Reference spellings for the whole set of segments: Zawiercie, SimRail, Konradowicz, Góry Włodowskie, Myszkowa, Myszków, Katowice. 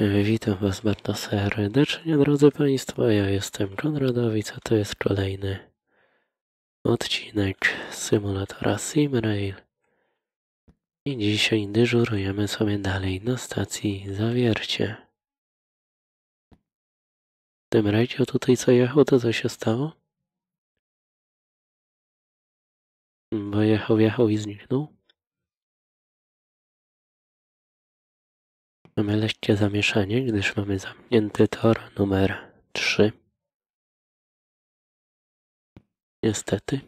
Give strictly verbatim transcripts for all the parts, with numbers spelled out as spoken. Witam Was bardzo serdecznie, drodzy Państwo, ja jestem Konradowicz, a to jest kolejny odcinek symulatora SimRail. I dzisiaj dyżurujemy sobie dalej na stacji Zawiercie. W tym rajdzie tutaj co jechał, to co się stało? Bo jechał, jechał i zniknął. Mamy lekkie zamieszanie, gdyż mamy zamknięty tor numer trzy. Niestety.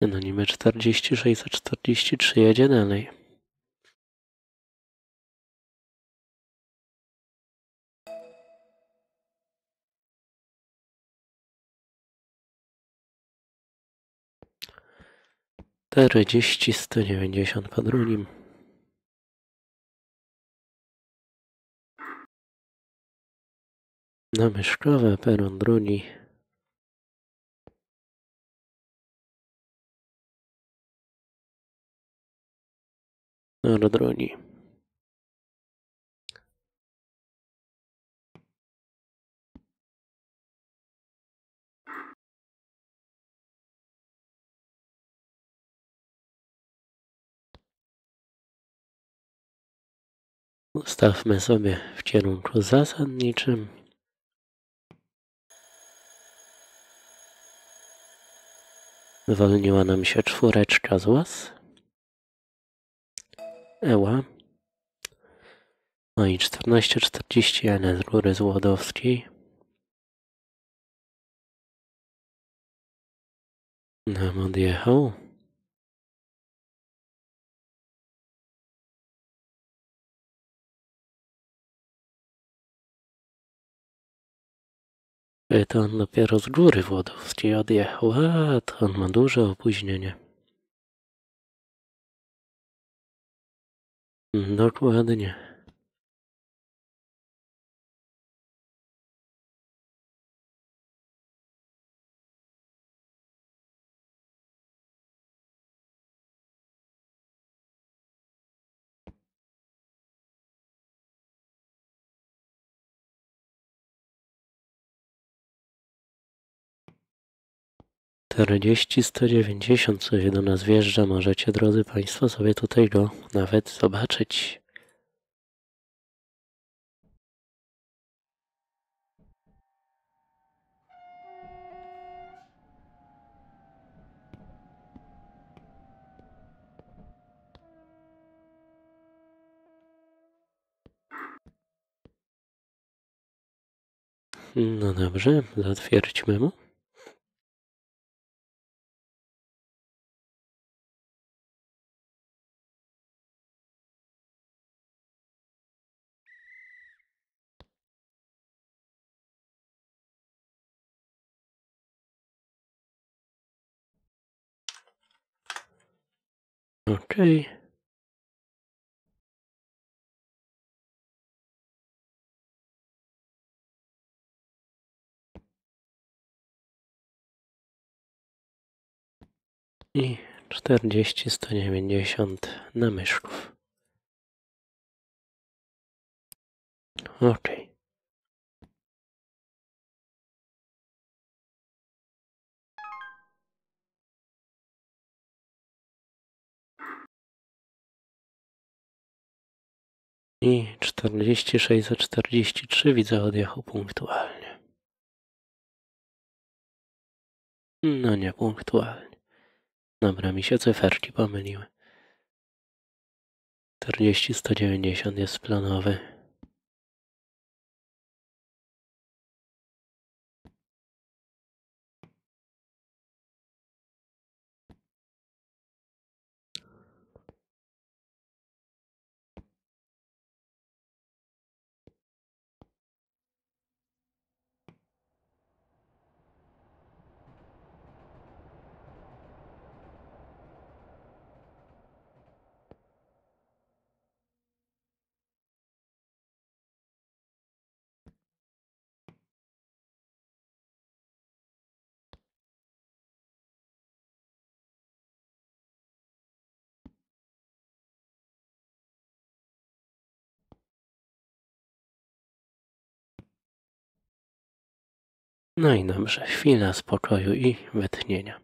No niby czterdzieści sześćset czterdzieści trzy jedzie dalej. czterdzieści sto dziewięćdziesiąt po drugim. Na Myszkowa, peron drugi. Tor drugi. Ustawmy sobie w kierunku zasadniczym. Zwolniła nam się czwóreczka z łas. Eła. No i czternaście czterdzieści jeden z Góry Włodowskiej. Nam odjechał. To on dopiero z Góry Włodowskiej odjechał, a to on ma duże opóźnienie. Dokładnie. czterdzieści sto dziewięćdziesiąt sobie do nas wjeżdża, możecie, drodzy Państwo, sobie tutaj go nawet zobaczyć. No dobrze, zatwierdźmy mu. Okej. Okay. I czterdzieści sto dziewięćdziesiąt na Myszków. Okej. Okay. I czterdzieści sześćset czterdzieści trzy widzę odjechał punktualnie. No nie punktualnie. Dobra, mi się cyferki pomyliły. czterdzieści sto dziewięćdziesiąt jest planowy. No i dobrze, chwila spokoju i wytchnienia.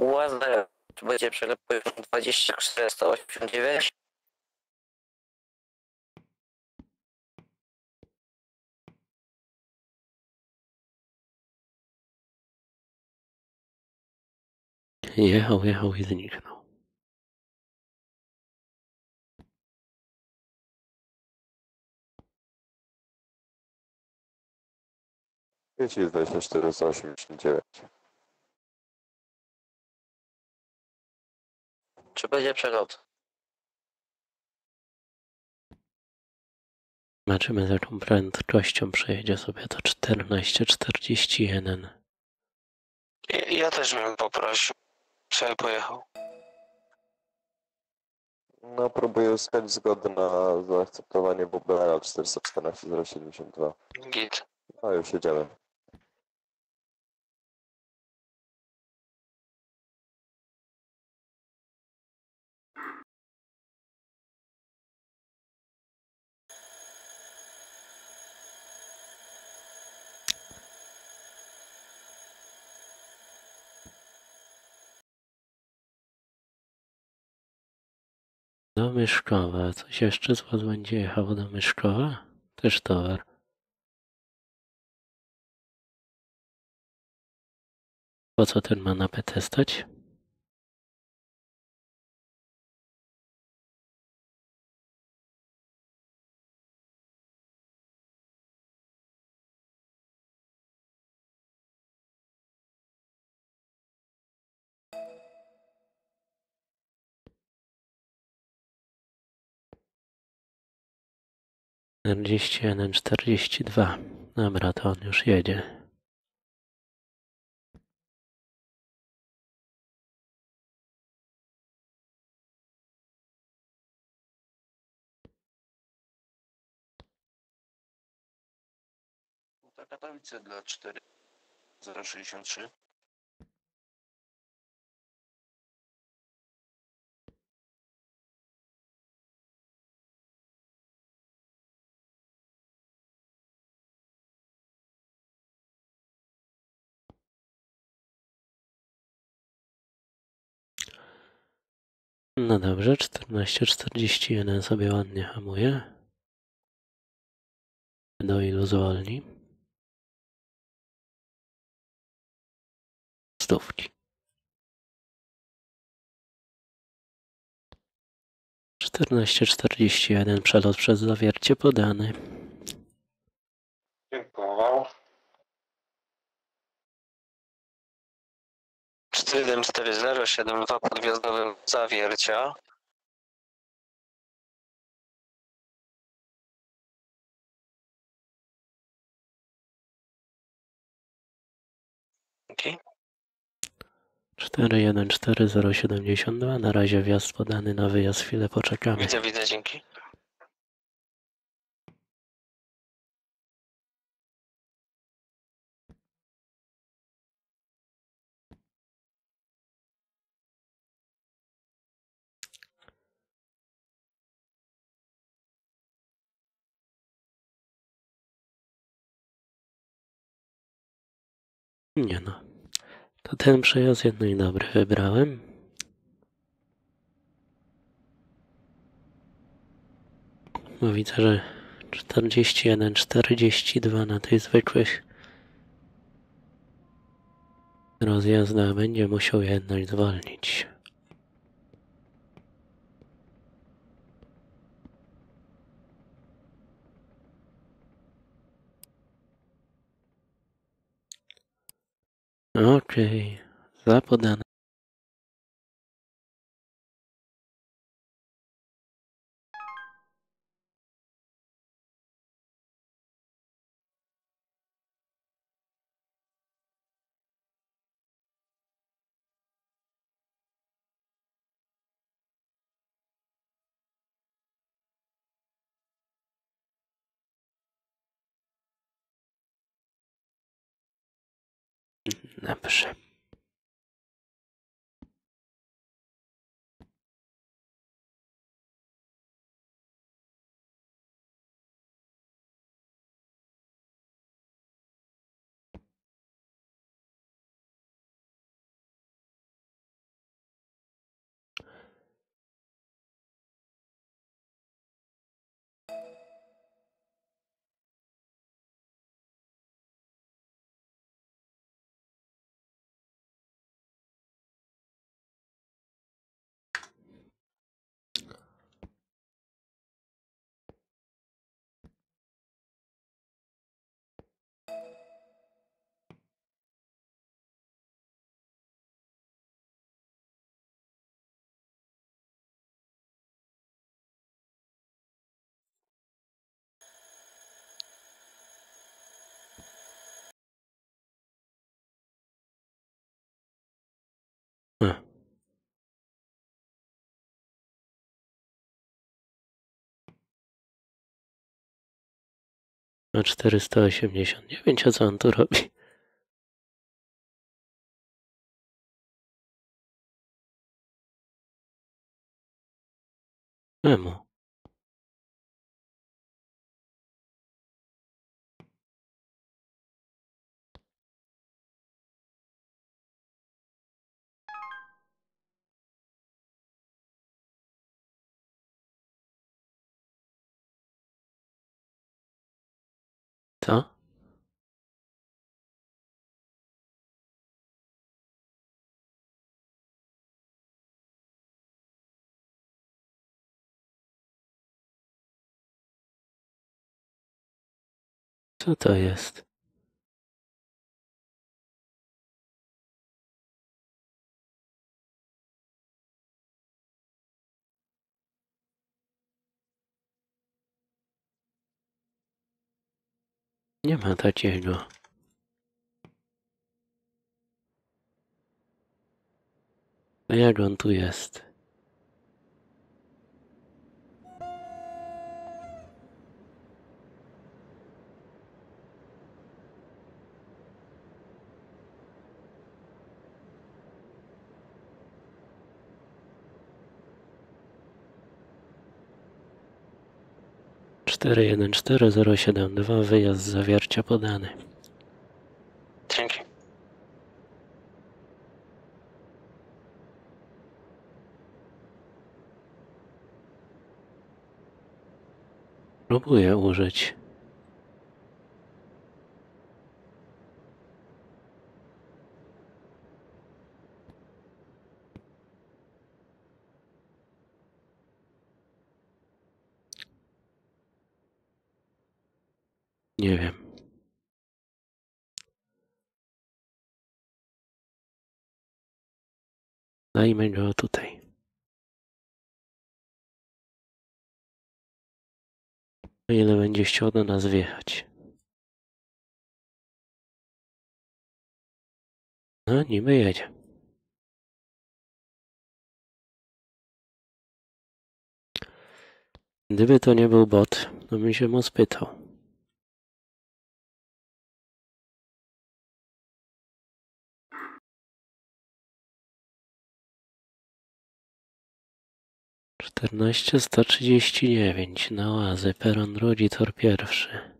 U A zero będzie przelepuje dwadzieścia cztery osiemdziesiąt dziewięć. Jechał, jechał i zniknął. dwadzieścia cztery osiemdziesiąt dziewięć. Czy będzie przelot? Zobaczymy, z jaką prędkością przejedzie sobie to czternaście czterdzieści jeden. Ja też bym poprosił, żeby pojechał. No, próbuję uzyskać zgodę na zaakceptowanie W B R czterysta czternaście zero siedemdziesiąt dwa. Git. No już jedziemy. Do Myszkowa. Coś jeszcze z was będzie jechało do Myszkowa? Też towar. Po co ten ma na P T stać? czterdzieści jeden czterdzieści dwa. Dobra, to on już jedzie. To Katowice dla cztery zero sześćdziesiąt trzy. No dobrze, czternaście czterdzieści jeden sobie ładnie hamuje. Do ilu zwolni? Stówki. czternaście czterdzieści jeden, przelot przez Zawiercie podany. Dziękuję. cztery cztery zero siedem dwa pod wjazdowym Zawiercia. Okay. cztery jeden cztery zero siedemdziesiąt dwa. Na razie wjazd podany, na wyjazd chwilę poczekamy. Widzę, widzę, dzięki. Nie no, to ten przejazd jednej dobry wybrałem. Bo widzę, że czterdzieści jeden czterdzieści dwa na tych zwykłych rozjazdach będzie musiał jednak zwolnić. Okej, okay. Za podane. Dobrze. Na czterysta osiemdziesiąt dziewięć, a co on tu robi? Czemu? Co? Co to jest? Nie ma takiego. A jak on tu jest? cztery jeden cztery zero siedem dwa, wyjazd z Zawiercia podany. Dzięki. Próbuję użyć. Nie wiem. Dajmy go tutaj. O ile będzie chciał do nas wjechać. No, niby jedzie. Gdyby to nie był bot, to bym się mu spytał. czternaście sto trzydzieści dziewięć na Łazy, peron drugi, tor pierwszy.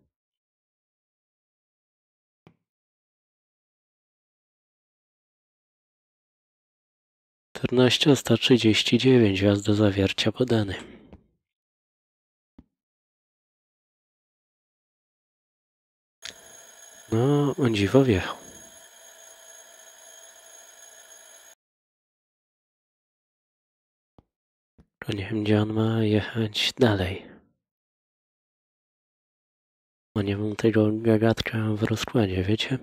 czternaście sto trzydzieści dziewięć, wjazd do Zawiercia podany. No, on dziwo wjechał. Nie wiem, gdzie on ma jechać dalej. Bo nie mam tego gagatka w rozkładzie, wiecie?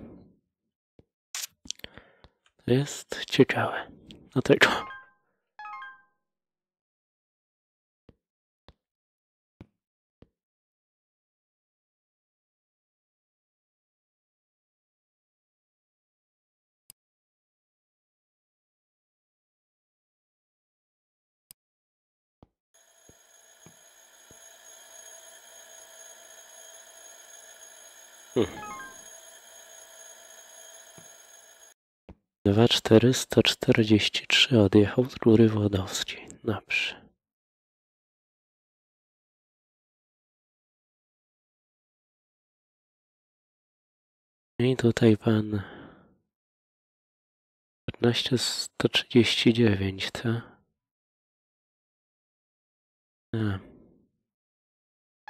To jest ciekawe. Dlatego. Hmm. dwa czterysta czterdzieści trzy odjechał z Góry Włodowskiej. Dobrze. I tutaj pan czternaście sto trzydzieści dziewięć, to? A.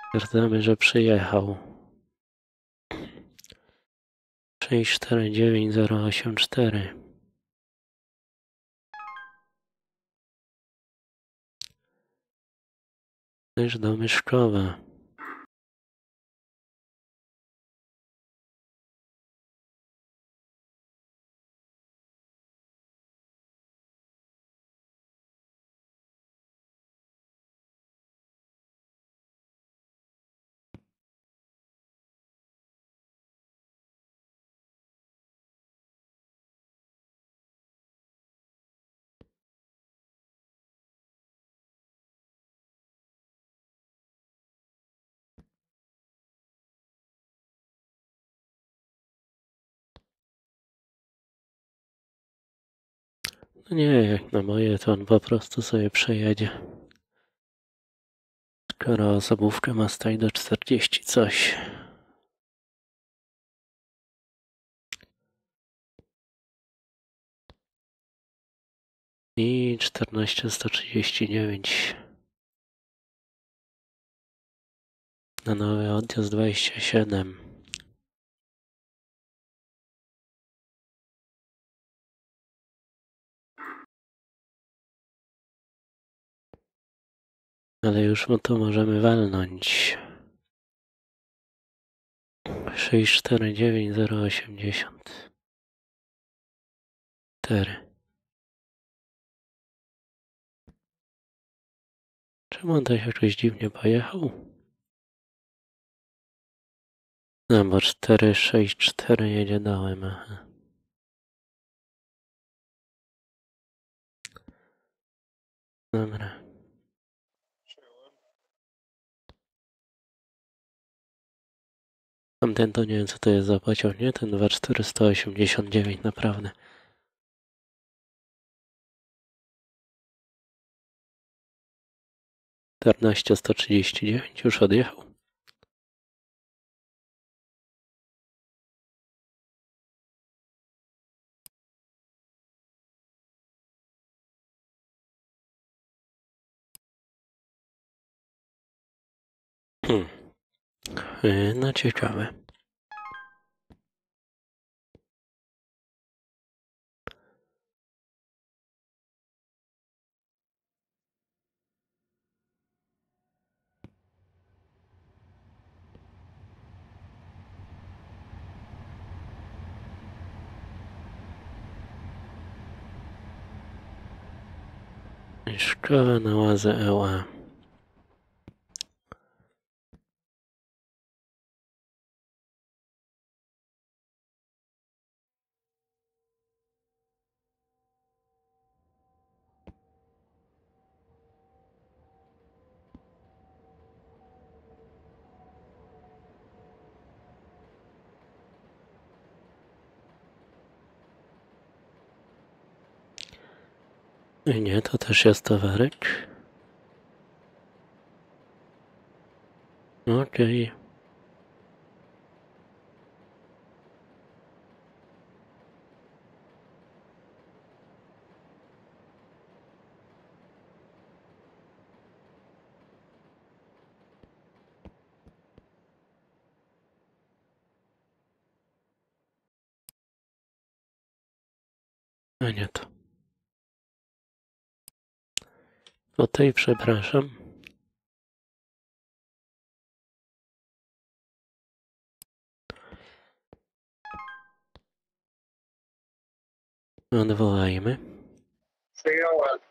Stwierdzamy, że przyjechał. sześć cztery dziewięć zero osiem cztery. Też do Myszkowa. No nie, jak na moje, to on po prostu sobie przejedzie. Skoro osobówkę ma stać do czterdzieści coś. I czternaście sto trzydzieści dziewięć. Na nowy odjazd dwadzieścia siedem. Ale już mu to możemy walnąć. sześć cztery dziewięć zero osiem cztery. Czemu on to się jakoś dziwnie pojechał? No bo cztery sześć cztery jedzie dołem, aha. Dobra. Ten to nie wiem, co to jest za pociąg, nie? Ten dwa czterysta osiemdziesiąt dziewięć, naprawdę. czternaście sto trzydzieści dziewięć, już odjechał. Hmm. No ciekawe. Szkoła na łazę Eła. I nie, to też jest towarek. Okej. Okay. A nie to. O tej przepraszam. Odwołajmy. Przyjąłem.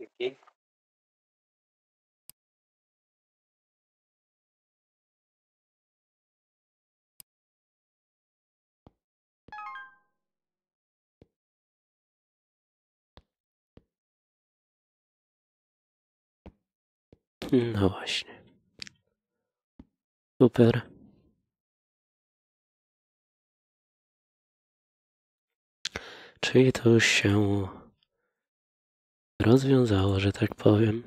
turystyki. No właśnie. Super. Czyli to już się rozwiązało, że tak powiem.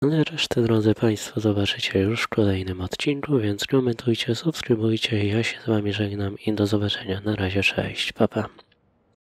Ale resztę, drodzy Państwo, zobaczycie już w kolejnym odcinku, więc komentujcie, subskrybujcie. Ja się z Wami żegnam i do zobaczenia. Na razie, cześć, pa pa.